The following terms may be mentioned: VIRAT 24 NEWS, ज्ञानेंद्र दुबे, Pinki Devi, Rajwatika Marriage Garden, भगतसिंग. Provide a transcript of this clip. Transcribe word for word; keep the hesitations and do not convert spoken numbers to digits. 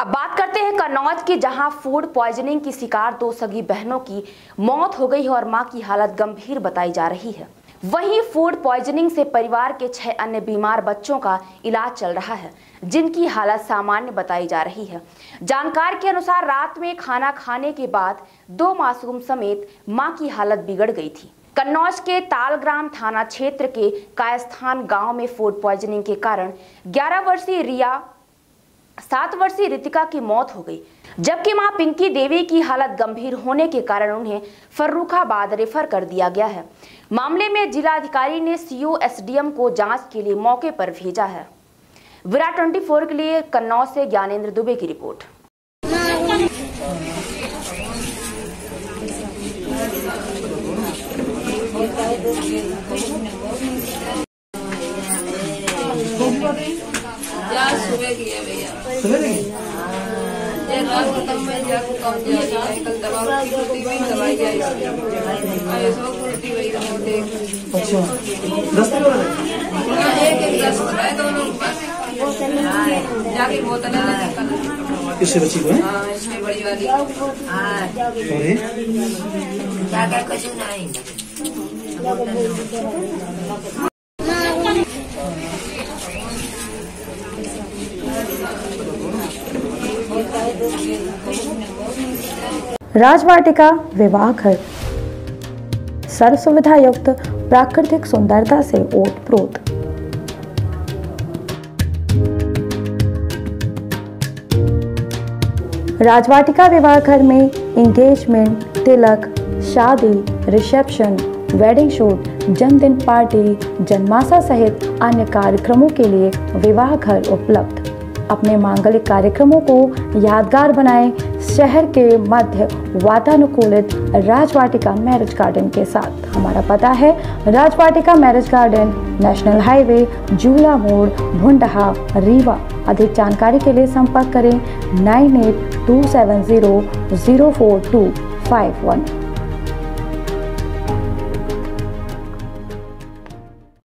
अब बात करते हैं कन्नौज की, जहां फूड पॉइजनिंग की शिकार दो सगी बहनों की मौत हो गई है और मां की हालत गंभीर बताई जा रही है। वहीं फूड पॉइजनिंग से परिवार के छह अन्य बीमार बच्चों का इलाज चल रहा है, जिनकी हालत सामान्य बताई जा रही है। जानकार के अनुसार रात में खाना खाने के बाद दो मासूम समेत मां की हालत बिगड़ गई थी। कन्नौज के तालग्राम थाना क्षेत्र के कायस्थान गांव में फूड पॉइजनिंग के कारण ग्यारह वर्षीय रिया, सात वर्षीय रितिका की मौत हो गई, जबकि मां पिंकी देवी की हालत गंभीर होने के कारण उन्हें फर्रुखाबाद रेफर कर दिया गया है। मामले में जिलाधिकारी ने सीओ एसडीएम को जांच के लिए मौके पर भेजा है। विराट ट्वेंटी फोर के लिए कन्नौज से ज्ञानेंद्र दुबे की रिपोर्ट। सुबह किया भैया, सुबह नहीं ये रात खत्म में जाकर कब जाएगा, कल दवा भी दवाई जाएगी, अरे सो उल्टी वही होते। अच्छा दस दिन हो रहे हैं, एक एक दस है दोनों बस जाके बोतल लेना। इससे बची को है, हां इसमें बड़ी वाली, हां अरे क्या क्या कुछ नहीं। राजवाटिका विवाह घर सर्व सुविधा युक्त प्राकृतिक सुंदरता से ओतप्रोत। राजवाटिका विवाह घर में एंगेजमेंट, तिलक, शादी, रिसेप्शन, वेडिंग शूट, जन्मदिन पार्टी, जन्माष्टमी सहित अन्य कार्यक्रमों के लिए विवाह घर उपलब्ध। अपने मांगलिक कार्यक्रमों को यादगार बनाएं शहर के मध्य वातानुकूलित राजवाटिका मैरिज गार्डन के साथ। हमारा पता है Rajvatika marriage garden, national highway, Jula मोड़, भुंडहा, रीवा। अधिक जानकारी के लिए संपर्क करें nine eight two seven zero zero four two five one.